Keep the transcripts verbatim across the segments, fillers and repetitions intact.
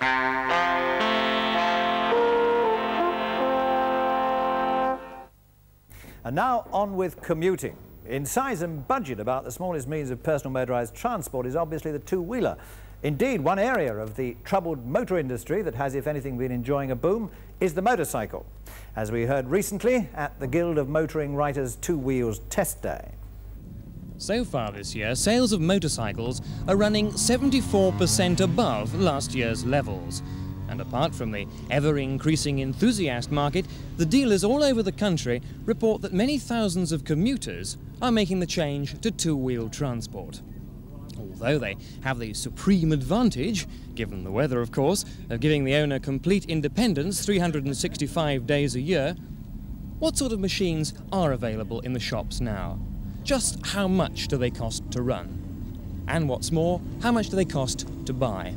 And now on with commuting. In size and budget, about the smallest means of personal motorised transport is obviously the two-wheeler. Indeed, one area of the troubled motor industry that has, if anything, been enjoying a boom is the motorcycle, as we heard recently at the Guild of Motoring Writers' Two Wheels Test Day. So far this year, sales of motorcycles are running seventy-four percent above last year's levels. And apart from the ever-increasing enthusiast market, the dealers all over the country report that many thousands of commuters are making the change to two-wheel transport. Although they have the supreme advantage, given the weather of course, of giving the owner complete independence three hundred sixty-five days a year, what sort of machines are available in the shops now? Just how much do they cost to run? And what's more, how much do they cost to buy?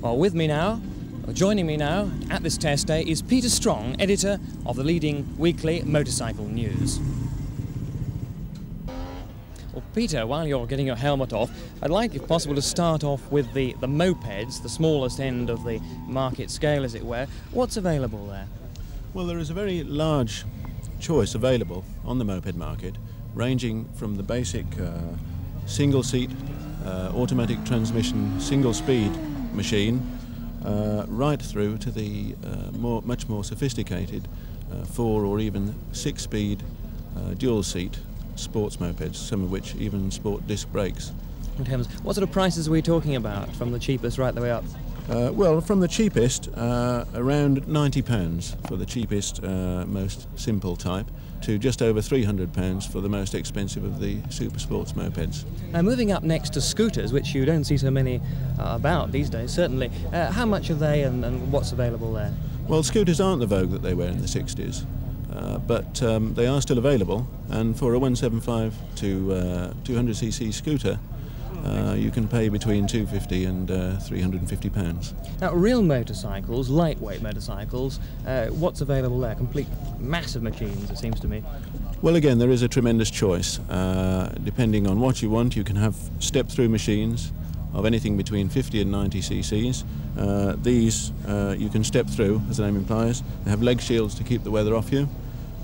Well, with me now, or joining me now at this test day, is Peter Strong, editor of the leading weekly Motorcycle News. Well, Peter, while you're getting your helmet off, I'd like, if possible, to start off with the, the mopeds, the smallest end of the market scale, as it were. What's available there? Well, there is a very large choice available on the moped market, ranging from the basic uh, single-seat, uh, automatic transmission, single-speed machine, uh, right through to the uh, more, much more sophisticated uh, four or even six-speed uh, dual-seat sports mopeds, some of which even sport disc brakes. In terms, what sort of prices are we talking about, from the cheapest right the way up? Uh, well, from the cheapest, uh, around ninety pounds for the cheapest, uh, most simple type, to just over three hundred pounds for the most expensive of the super sports mopeds. Now, moving up next to scooters, which you don't see so many uh, about these days, certainly. Uh, how much are they, and, and what's available there? Well, scooters aren't the vogue that they were in the sixties. Uh, but um, they are still available, and for a one seventy-five to uh, two hundred c c scooter, uh, you can pay between two hundred fifty and uh, three hundred fifty pounds. Now, real motorcycles, lightweight motorcycles, uh, what's available there? Complete massive machines, it seems to me. Well, again, there is a tremendous choice. Uh, depending on what you want, you can have step-through machines of anything between fifty and ninety c c's. Uh, these uh, you can step through, as the name implies. They have leg shields to keep the weather off you.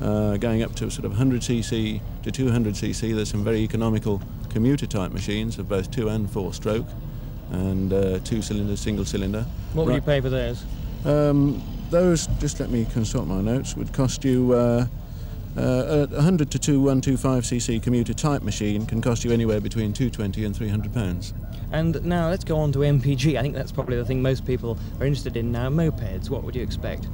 Uh, going up to sort of one hundred c c to two hundred c c, there's some very economical commuter-type machines of both two and four stroke, and uh, two-cylinder, single-cylinder. What would right. you pay for those? Um, those, just let me consult my notes, would cost you uh, Uh, a one hundred to two one twenty-five c c commuter-type machine can cost you anywhere between two hundred twenty and three hundred pounds. And now let's go on to M P G. I think that's probably the thing most people are interested in now. Mopeds, what would you expect?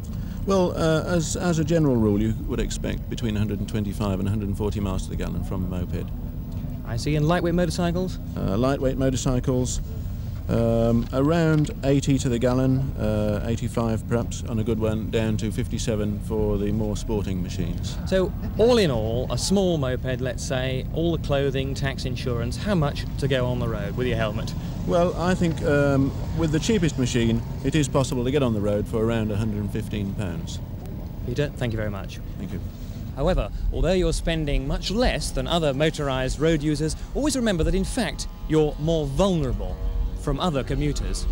Well, uh, as, as a general rule, you would expect between one hundred twenty-five and one hundred forty miles to the gallon from a moped. I see. And lightweight motorcycles? Uh, lightweight motorcycles, um, around eighty to the gallon, uh, eighty-five perhaps on a good one, down to fifty-seven for the more sporting machines. So all in all, a small moped, let's say, all the clothing, tax, insurance, how much to go on the road with your helmet? Well, I think um, with the cheapest machine, it is possible to get on the road for around one hundred fifteen pounds. Peter, thank you very much. Thank you. However, although you're spending much less than other motorised road users, always remember that in fact you're more vulnerable from other commuters.